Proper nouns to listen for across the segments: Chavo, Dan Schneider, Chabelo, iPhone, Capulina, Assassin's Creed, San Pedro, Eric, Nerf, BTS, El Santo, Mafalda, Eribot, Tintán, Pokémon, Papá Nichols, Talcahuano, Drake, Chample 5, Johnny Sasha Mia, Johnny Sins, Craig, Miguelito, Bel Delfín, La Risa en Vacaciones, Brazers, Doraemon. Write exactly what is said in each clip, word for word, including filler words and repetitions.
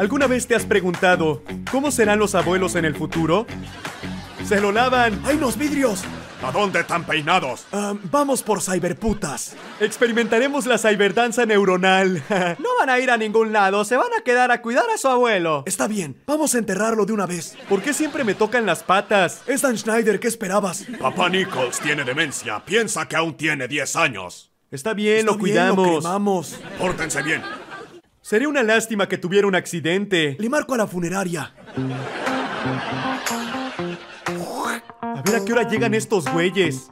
¿Alguna vez te has preguntado cómo serán los abuelos en el futuro? ¡Se lo lavan! ¡Hay unos vidrios! ¿A dónde están peinados? Um, vamos por cyberputas. Experimentaremos la cyberdanza neuronal. No van a ir a ningún lado, se van a quedar a cuidar a su abuelo. Está bien, vamos a enterrarlo de una vez. ¿Por qué siempre me tocan las patas? Es Dan Schneider, ¿qué esperabas? Papá Nichols tiene demencia, piensa que aún tiene diez años. Está bien, Está lo bien, cuidamos. Lo cremamos. Pórtense bien. Sería una lástima que tuviera un accidente. Le marco a la funeraria. A ver a qué hora llegan estos güeyes.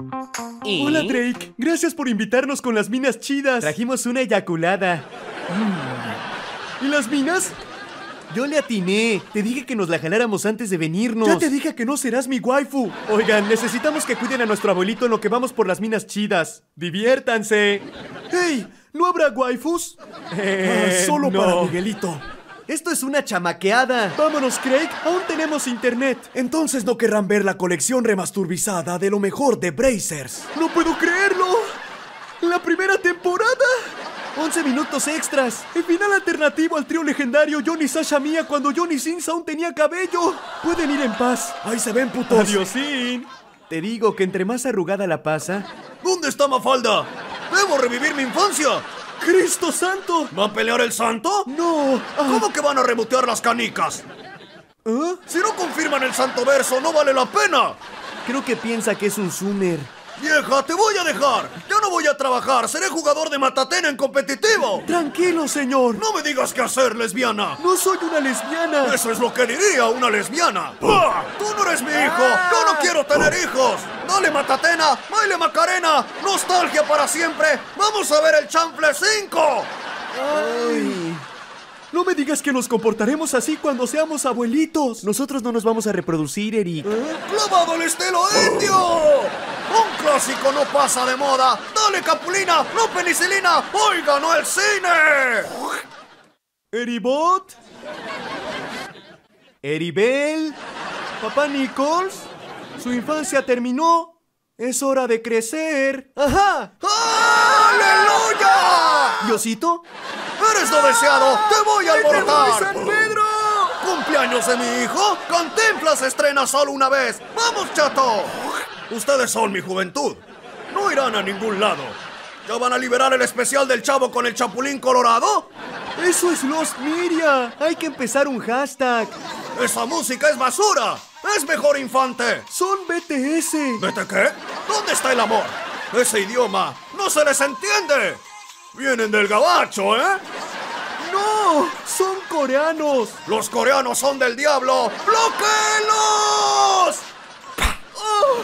¿Eh? Hola, Drake. Gracias por invitarnos con las minas chidas. Trajimos una eyaculada. Mm. ¿Y las minas? Yo le atiné. Te dije que nos la jaláramos antes de venirnos. Ya te dije que no serás mi waifu. Oigan, necesitamos que cuiden a nuestro abuelito en lo que vamos por las minas chidas. ¡Diviértanse! ¡Hey! ¿No habrá waifus? Eh, ah, solo no. Para Miguelito. ¡Esto es una chamaqueada! ¡Vámonos, Craig! ¡Aún tenemos internet! Entonces no querrán ver la colección remasterizada de lo mejor de Brazers. ¡No puedo creerlo! ¡La primera temporada! once minutos extras. El final alternativo al trío legendario Johnny Sasha Mia cuando Johnny Sins aún tenía cabello. Pueden ir en paz. Ahí se ven, putos. Adiosín. Te digo que entre más arrugada la pasa... ¿Dónde está Mafalda? ¡Debo revivir mi infancia! ¡Cristo santo! ¿Va a pelear el santo? ¡No! Ah. ¿Cómo que van a rebotear las canicas? ¿Ah? Si no confirman el santo verso, no vale la pena. Creo que piensa que es un zoomer. ¡Vieja, te voy a dejar! ¡Yo no voy a trabajar! ¡Seré jugador de matatena en competitivo! ¡Tranquilo, señor! ¡No me digas qué hacer, lesbiana! ¡No soy una lesbiana! ¡Eso es lo que diría una lesbiana! ¡Bah! ¡Tú no eres mi hijo! ¡Ah! ¡Yo no quiero tener hijos! ¡Dale, matatena! ¡Baile macarena! ¡Nostalgia para siempre! ¡Vamos a ver el Chample cinco! ¡Ay! No me digas que nos comportaremos así cuando seamos abuelitos. Nosotros no nos vamos a reproducir, Eric. ¿Eh? ¡Clavado al estilo indio! ¡Un clásico no pasa de moda! ¡Dale, Capulina! ¡No penicilina! ¡Hoy ganó el cine! ¿Eribot? ¿Eribel? ¿Papá Nichols? Su infancia terminó. Es hora de crecer. ¡Ajá! ¡Aleluya! ¿Diosito? ¡Eres no deseado! ¡Te voy a alborotar! ¡San Pedro! ¿Cumpleaños de mi hijo? ¡Contempla se estrena solo una vez! ¡Vamos, chato! Ustedes son mi juventud. No irán a ningún lado. ¿Ya van a liberar el especial del Chavo con el Chapulín Colorado? ¡Eso es Los Miria! ¡Hay que empezar un hashtag! ¡Esa música es basura! ¡Es mejor infante! ¡Son B T S! ¿B T qué? ¿Dónde está el amor? ¡Ese idioma no se les entiende! ¡Vienen del gabacho, eh! ¡No! ¡Son coreanos! ¡Los coreanos son del diablo! ¡Bloquéelos! ¡Oh!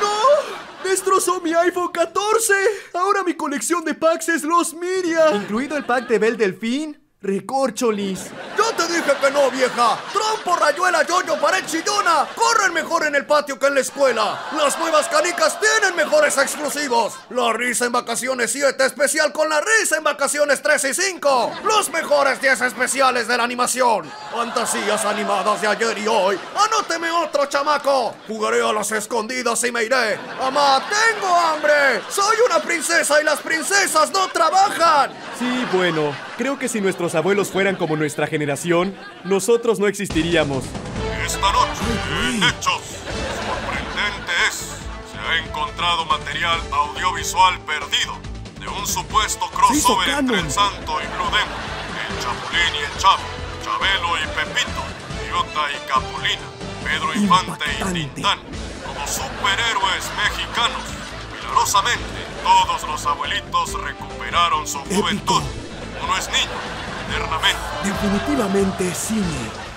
¡No! ¡Destrozó mi iPhone catorce! ¡Ahora mi colección de packs es Los Miria! ¿Incluido el pack de Bel Delfín? ¡Recorcholis! ¡Yo te dije que no, vieja! ¡Trompo, rayuela, yoyo, pared chillona! ¡Corren mejor en el patio que en la escuela! ¡Las nuevas canicas tienen mejores exclusivos! ¡La Risa en Vacaciones siete especial con La Risa en Vacaciones tres y cinco! ¡Los mejores diez especiales de la animación! ¡Fantasías Animadas de ayer y hoy! ¡Anóteme otro, chamaco! ¡Jugaré a las escondidas y me iré! ¡Mamá, tengo hambre! ¡Soy una princesa y las princesas no trabajan! Sí, bueno, creo que si nuestros Los abuelos fueran como nuestra generación, nosotros no existiríamos. Esta noche, en Hechos Sorprendentes, se ha encontrado material audiovisual perdido de un supuesto crossover entre El Santo y Blue Demon, el Chapulín y el Chavo, Chabelo y Pepito, Iota y Capulina, Pedro Infante Impactante. y Tintán, como superhéroes mexicanos. Milagrosamente, todos los abuelitos recuperaron su juventud. Épico. Uno es niño. Definitivamente cine.